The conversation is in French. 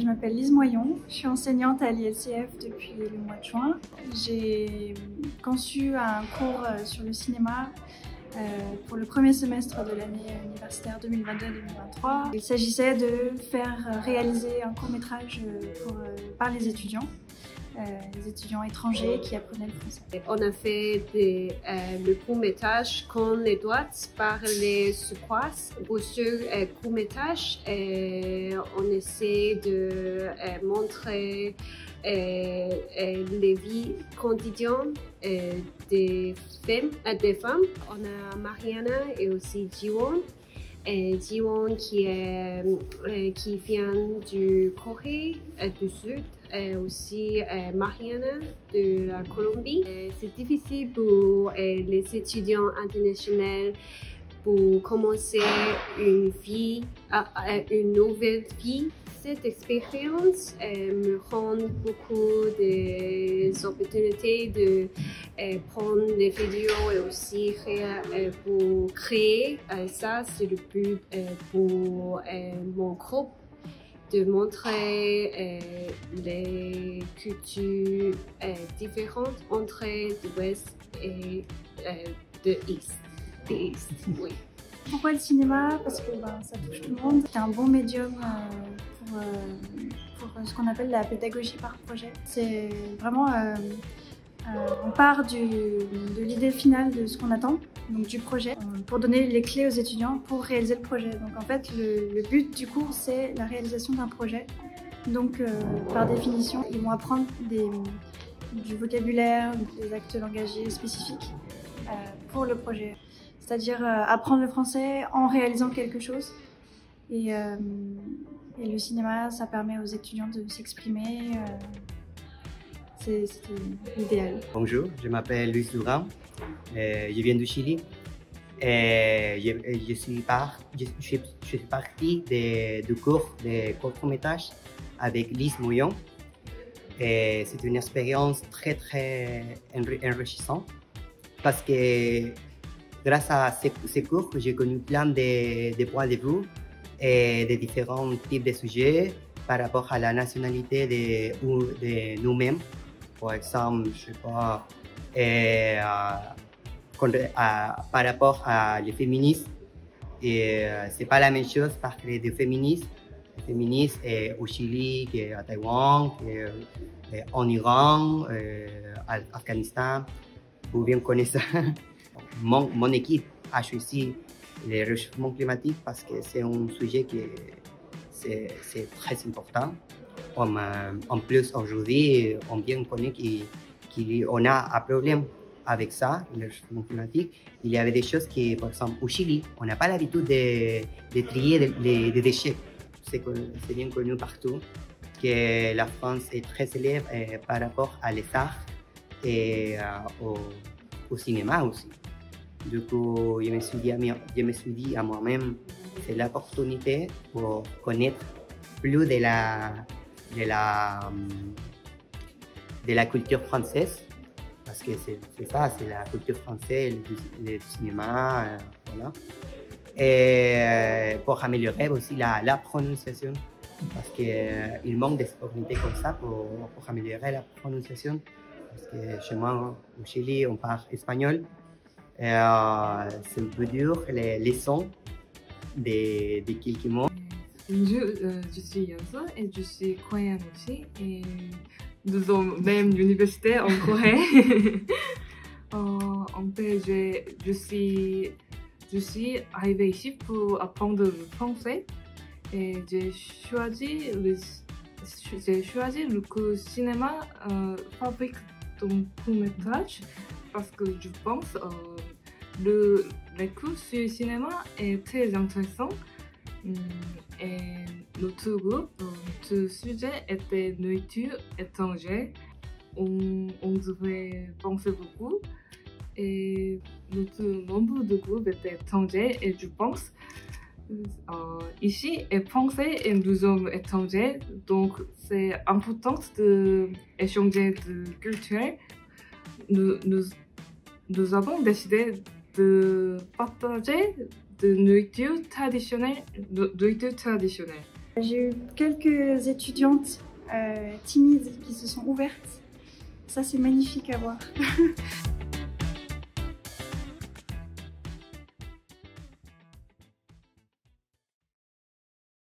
Je m'appelle Lise Moyon, je suis enseignante à l'ILCF depuis le mois de juin. J'ai conçu un cours sur le cinéma pour le premier semestre de l'année universitaire 2022-2023. Il s'agissait de faire réaliser un court-métrage par les étudiants étrangers qui apprenaient le français. On a fait le court-métrage qu'on les doit par les Suédois. Pour ce court-métrage, on essaie de montrer les vies quotidiennes des femmes. On a Mariana et aussi Jiwon. Jiwon qui vient du Corée du Sud, et aussi Mariana de la Colombie. C'est difficile pour les étudiants internationaux pour commencer une nouvelle vie. Cette expérience me rend beaucoup des opportunités de prendre des vidéos et aussi pour créer. Ça, c'est le but pour mon groupe, de montrer les cultures différentes entre l'Ouest et l'Est. Oui. Pourquoi le cinéma? Parce que ça touche tout le monde. C'est un bon médium pour ce qu'on appelle la pédagogie par projet. C'est vraiment, on part de l'idée finale de ce qu'on attend, donc du projet, pour donner les clés aux étudiants pour réaliser le projet. Donc en fait, le but du cours, c'est la réalisation d'un projet. Donc par définition, ils vont apprendre du vocabulaire, des actes langagiers spécifiques pour le projet. C'est-à-dire apprendre le français en réalisant quelque chose. Et le cinéma, ça permet aux étudiants de s'exprimer. C'est idéal. Bonjour, je m'appelle Luis Duran, je viens du Chili. Je suis partie du cours de court-métrage avec Lise Moyon. C'est une expérience très, très enrichissante parce que grâce à ces cours, j'ai connu plein de points de vue et de différents types de sujets par rapport à la nationalité de nous-mêmes. Par exemple, je ne sais pas, par rapport à les féministes, ce n'est pas la même chose parce que les féministes au Chili, à Taïwan, en Iran, en Afghanistan, vous bien connaissez ça. Mon équipe a choisi le réchauffement climatique parce que c'est un sujet qui est très important. En plus, aujourd'hui, on vient connaître qu'on a un problème avec ça, le réchauffement climatique. Il y avait des choses qui, par exemple, au Chili, on n'a pas l'habitude de trier les déchets. C'est bien connu partout que la France est très célèbre par rapport à les arts et au cinéma aussi. Du coup, je me suis dit à moi-même, c'est l'opportunité pour connaître plus de la culture française, parce que c'est ça, c'est la culture française, le cinéma, voilà. Et pour améliorer aussi la prononciation, parce qu'il manque des opportunités comme ça pour améliorer la prononciation, parce que chez moi, au Chili, on parle espagnol. C'est un peu dur, les sons de quelques mots. Je suis Yeonso et je suis coréenne aussi. Et nous sommes même l'université en Corée. En fait, je suis arrivée ici pour apprendre le français. Et j'ai choisi le cours cinéma fabrique ton court-métrage parce que je pense le cours sur cinéma est très intéressant et notre groupe, notre sujet était nourriture étrangère. On devait penser beaucoup et notre nombre de groupes était étranger et je pense ici est français et nous sommes étrangers, donc c'est important d'échanger de culture. Nous avons décidé de partager de nourriture traditionnelle. J'ai eu quelques étudiantes timides qui se sont ouvertes. Ça, c'est magnifique à voir.